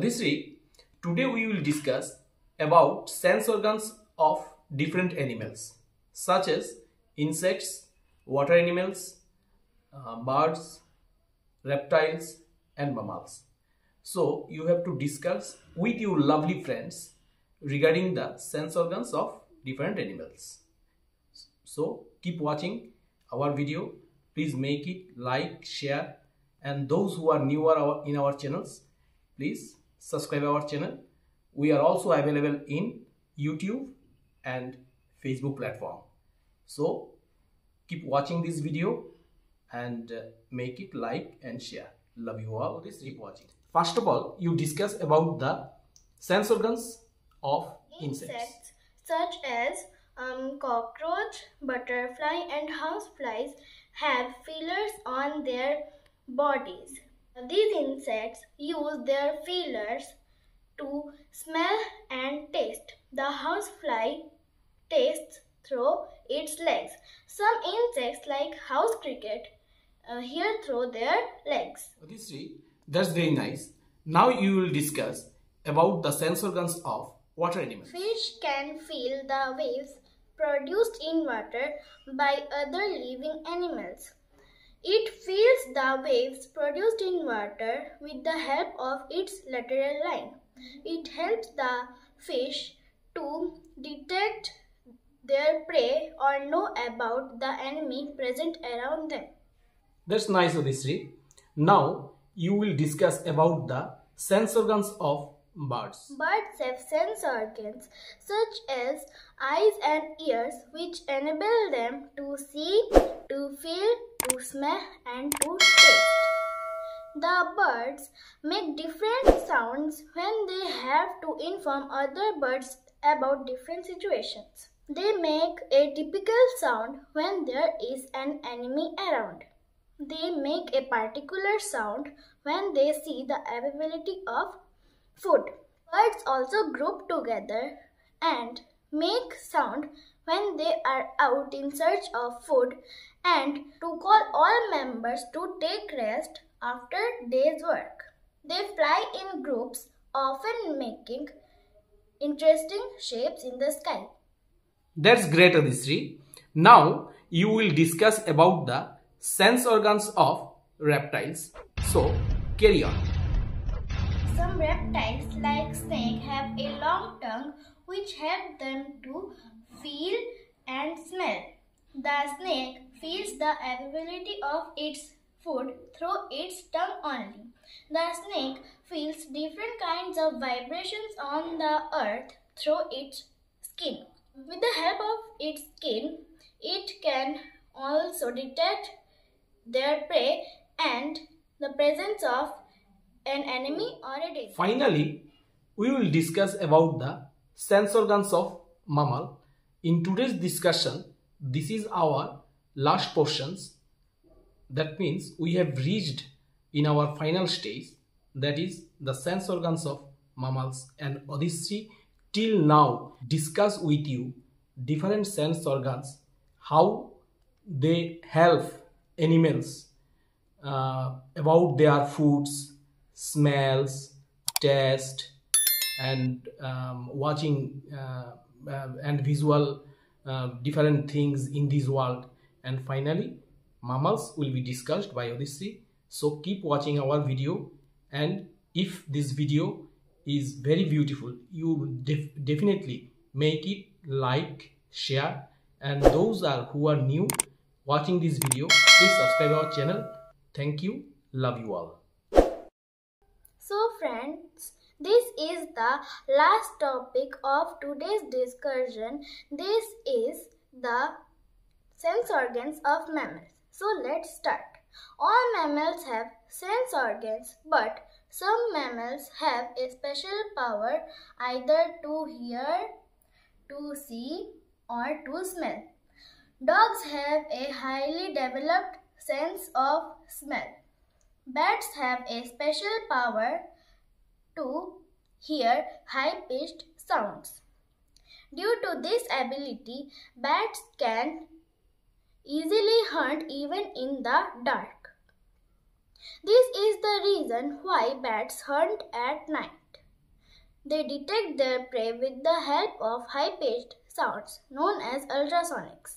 This week, today we will discuss about sense organs of different animals such as insects, water animals, birds, reptiles and mammals. So you have to discuss with your lovely friends regarding the sense organs of different animals. So keep watching our video. Please make it like, share, and those who are newer in our channels, please subscribe our channel. We are also available in YouTube and Facebook platform. So keep watching this video and make it like and share. Love you all. Please keep watching. First of all, you discuss about the sense organs of insects such as cockroach, butterfly and houseflies have feelers on their bodies. These insects use their feelers to smell and taste. The housefly tastes through its legs. Some insects like house cricket hear through their legs. That's very nice. Now you will discuss about the sense organs of water animals. Fish can feel the waves produced in water by other living animals. It feels the waves produced in water with the help of its lateral line. It helps the fish to detect their prey or know about the enemy present around them. That's nice, Odisri. Now you will discuss about the sense organs of birds. Birds have sense organs such as eyes and ears, which enable them to see, to feel, to smell and to taste. The birds make different sounds when they have to inform other birds about different situations. They make a typical sound when there is an enemy around. They make a particular sound when they see the availability of food. Birds also group together and make sound when they are out in search of food and to call all members to take rest after day's work. They fly in groups, often making interesting shapes in the sky. That's great, Adisri. Now you will discuss about the sense organs of reptiles. So carry on. Some reptiles like snake have a long tongue which help them to feel and smell. The snake feels the availability of its food through its tongue only. The snake feels different kinds of vibrations on the earth through its skin. With the help of its skin, it can also detect their prey and the presence of an enemy or a danger. Finally, we will discuss about the sense organs of mammal. In today's discussion, this is our last portions. That means we have reached in our final stage, that is the sense organs of mammals, and Odisri till now discuss with you different sense organs, how they help animals about their foods, smells, taste and watching and visual different things in this world. And finally mammals will be discussed by Odisri. So keep watching our video, and if this video is very beautiful, you definitely make it like, share, and those are who are new watching this video, please subscribe our channel. Thank you. Love you all. So friends, this is the last topic of today's discussion. This is the sense organs of mammals. So let's start. All mammals have sense organs, but some mammals have a special power either to hear, to see, or to smell. Dogs have a highly developed sense of smell. Bats have a special power to hear high-pitched sounds. Due to this ability, bats can easily hunt even in the dark. This is the reason why bats hunt at night. They detect their prey with the help of high-pitched sounds known as ultrasonics.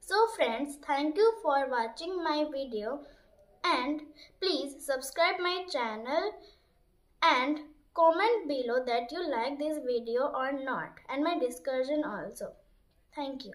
So friends, thank you for watching my video and please subscribe my channel and comment below that you like this video or not and my discussion also. Thank you.